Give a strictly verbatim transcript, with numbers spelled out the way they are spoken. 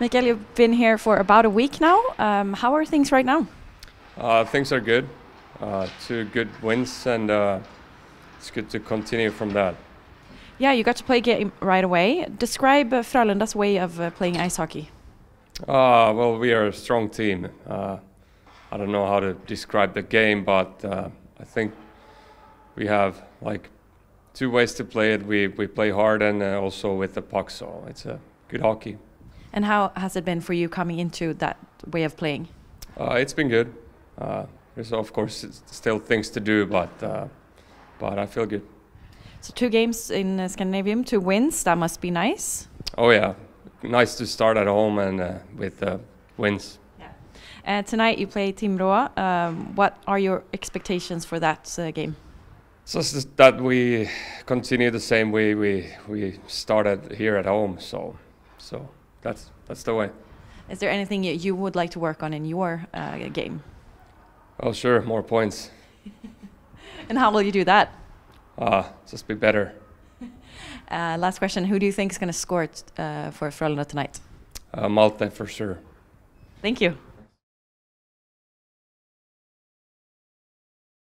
Mikael, you've been here for about a week now. Um, how are things right now? Uh, things are good. Uh, two good wins, and uh, it's good to continue from that. Yeah, you got to play a game right away. Describe uh, Frölunda's way of uh, playing ice hockey. Uh, well, we are a strong team. Uh, I don't know how to describe the game, but uh, I think we have like two ways to play it. We, we play hard and uh, also with the puck, so it's a good hockey. And how has it been for you coming into that way of playing? Uh, it's been good. Uh, There's of course still things to do, but uh, but I feel good. So two games in uh, Scandinavium, two wins. That must be nice. Oh yeah, nice to start at home and uh, with uh, wins. Yeah. Uh, tonight you play Timrå. Um, what are your expectations for that uh, game? So it's just that we continue the same way we we started here at home. So so that's that's the way. Is there anything you would like to work on in your uh, game? Oh sure, more points. And how will you do that? Uh, just be better. Uh, last question, who do you think is going to score uh, for Frölunda tonight? Uh, Malte for sure. Thank you.